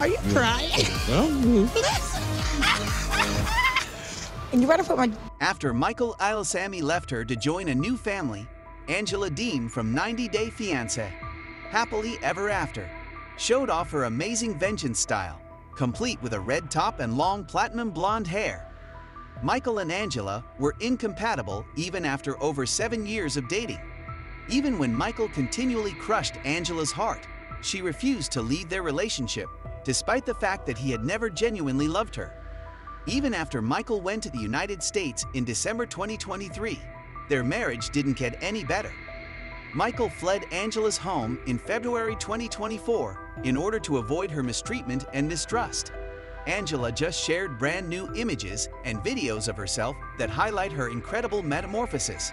Are you crying? And you better put my... After Michael Ilesami left her to join a new family, Angela Deem from 90 Day Fiancé, Happily Ever After, showed off her amazing vengeance style, complete with a red top and long platinum blonde hair. Michael and Angela were incompatible even after over 7 years of dating. Even when Michael continually crushed Angela's heart, she refused to leave their relationship, despite the fact that he had never genuinely loved her. Even after Michael went to the United States in December 2023, their marriage didn't get any better. Michael fled Angela's home in February 2024 in order to avoid her mistreatment and mistrust. Angela just shared brand new images and videos of herself that highlight her incredible metamorphosis.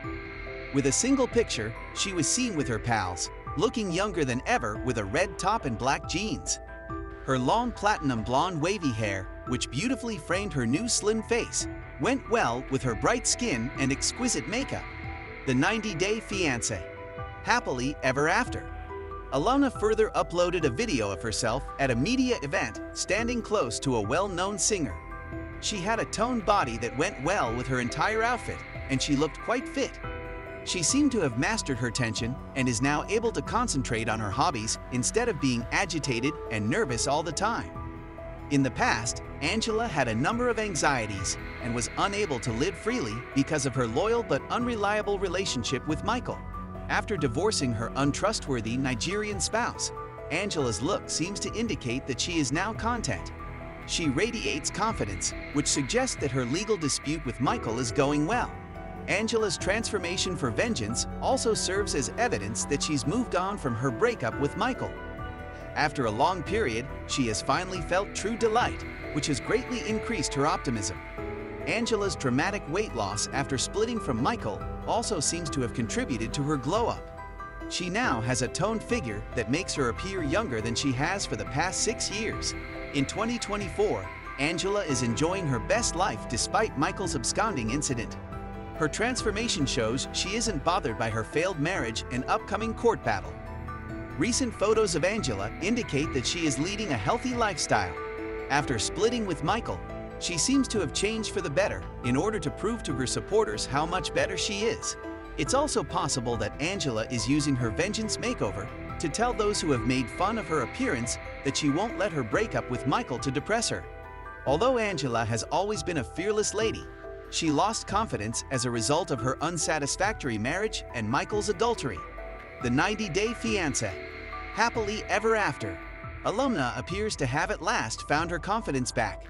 With a single picture, she was seen with her pals, looking younger than ever with a red top and black jeans. Her long platinum blonde wavy hair, which beautifully framed her new slim face, went well with her bright skin and exquisite makeup. The 90 Day Fiancé, Happily Ever After. Alana further uploaded a video of herself at a media event standing close to a well-known singer. She had a toned body that went well with her entire outfit, and she looked quite fit. She seemed to have mastered her tension and is now able to concentrate on her hobbies instead of being agitated and nervous all the time. In the past, Angela had a number of anxieties and was unable to live freely because of her loyal but unreliable relationship with Michael. After divorcing her untrustworthy Nigerian spouse, Angela's look seems to indicate that she is now content. She radiates confidence, which suggests that her legal dispute with Michael is going well. Angela's transformation for vengeance also serves as evidence that she's moved on from her breakup with Michael. After a long period, she has finally felt true delight, which has greatly increased her optimism. Angela's dramatic weight loss after splitting from Michael also seems to have contributed to her glow-up. She now has a toned figure that makes her appear younger than she has for the past 6 years. In 2024, Angela is enjoying her best life despite Michael's absconding incident. Her transformation shows she isn't bothered by her failed marriage and upcoming court battle. Recent photos of Angela indicate that she is leading a healthy lifestyle. After splitting with Michael, she seems to have changed for the better in order to prove to her supporters how much better she is. It's also possible that Angela is using her vengeance makeover to tell those who have made fun of her appearance that she won't let her break up with Michael to depress her. Although Angela has always been a fearless lady, she lost confidence as a result of her unsatisfactory marriage and Michael's adultery. The 90 Day Fiancé, Happily Ever After. Alana appears to have at last found her confidence back.